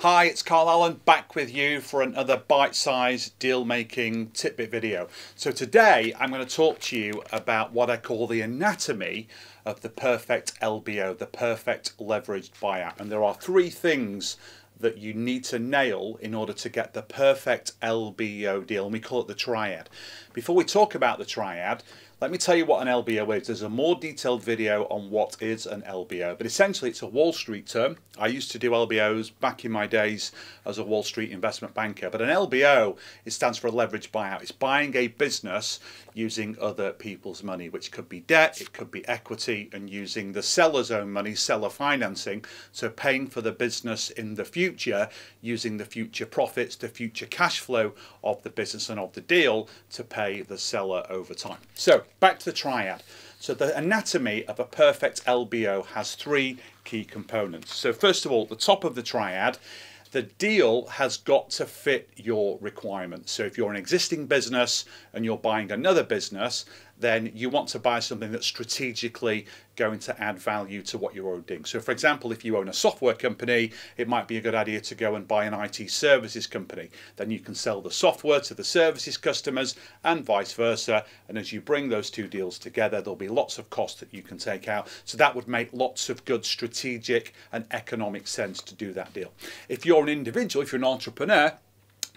Hi, it's Carl Allen back with you for another bite-sized deal-making tidbit video. So today I'm going to talk to you about what I call the anatomy of the perfect LBO, the perfect leveraged buyout. And there are three things that you need to nail in order to get the perfect LBO deal, and we call it the triad. Before we talk about the triad, let me tell you what an LBO is. There's a more detailed video on what is an LBO, but essentially it's a Wall Street term. I used to do LBOs back in my days as a Wall Street investment banker, but an LBO, it stands for a leveraged buyout. It's buying a business using other people's money, which could be debt, it could be equity, and using the seller's own money, seller financing, so paying for the business in the future, using the future profits, the future cash flow of the business and of the deal to pay the seller over time. So, back to the triad. So the anatomy of a perfect LBO has three key components. So first of all, the top of the triad, the deal has got to fit your requirements. So if you're an existing business and you're buying another business, then you want to buy something that's strategically going to add value to what you're already doing. So for example, if you own a software company, it might be a good idea to go and buy an IT services company. Then you can sell the software to the services customers and vice versa. And as you bring those two deals together, there'll be lots of cost that you can take out. So that would make lots of good strategic and economic sense to do that deal. If you're an individual, if you're an entrepreneur,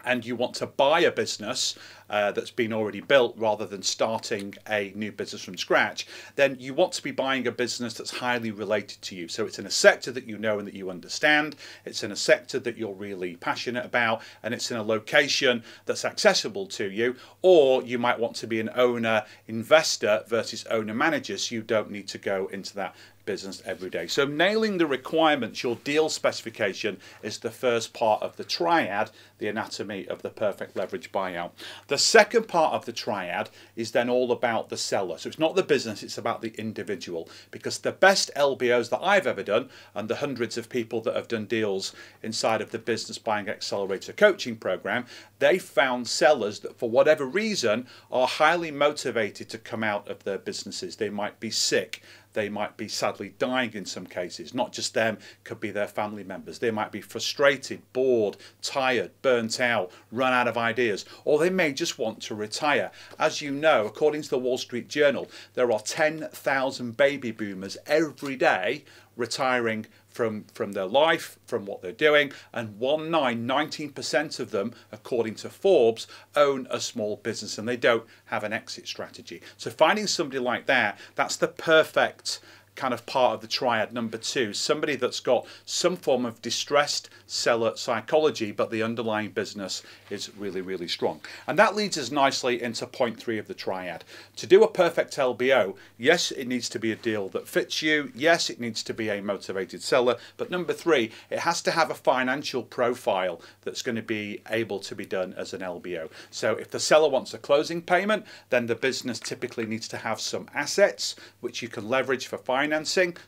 and you want to buy a business that's been already built rather than starting a new business from scratch, then you want to be buying a business that's highly related to you. So it's in a sector that you know and that you understand, it's in a sector that you're really passionate about, and it's in a location that's accessible to you, or you might want to be an owner-investor versus owner-manager, so you don't need to go into that business every day. So nailing the requirements, your deal specification, is the first part of the triad, the anatomy of the perfect leverage buyout. The second part of the triad is then all about the seller. So it's not the business, it's about the individual, because the best LBOs that I've ever done, and the hundreds of people that have done deals inside of the Business Buying Accelerator coaching program, they found sellers that for whatever reason are highly motivated to come out of their businesses. They might be sick, they might be sadly dying in some cases. Not just them, could be their family members. They might be frustrated, bored, tired, burnt out, run out of ideas, or they may just want to retire. As you know, according to the Wall Street Journal, there are 10,000 baby boomers every day retiring from their life, from what they're doing, and 19% of them, according to Forbes, own a small business and they don't have an exit strategy. So finding somebody like that, that's the perfect kind of part of the triad. Number two, somebody that's got some form of distressed seller psychology, but the underlying business is really, really strong. And that leads us nicely into point three of the triad. To do a perfect LBO, yes, it needs to be a deal that fits you. Yes, it needs to be a motivated seller. But number three, it has to have a financial profile that's going to be able to be done as an LBO. So if the seller wants a closing payment, then the business typically needs to have some assets, which you can leverage for financing.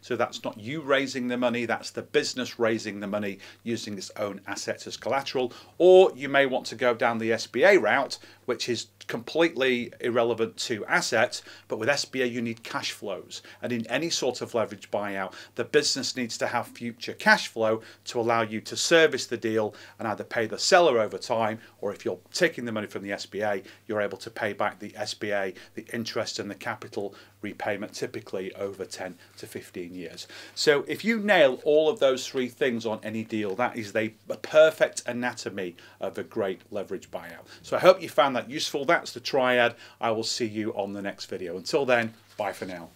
So that's not you raising the money, that's the business raising the money using its own assets as collateral. Or you may want to go down the SBA route, which is completely irrelevant to assets, but with SBA you need cash flows. And in any sort of leverage buyout, the business needs to have future cash flow to allow you to service the deal and either pay the seller over time, or if you're taking the money from the SBA, you're able to pay back the SBA, the interest and the capital repayment, typically over 10 to 15 years. So if you nail all of those three things on any deal, that is the perfect anatomy of a great leverage buyout. So I hope you found that useful. That's the triad. I will see you on the next video. Until then, bye for now.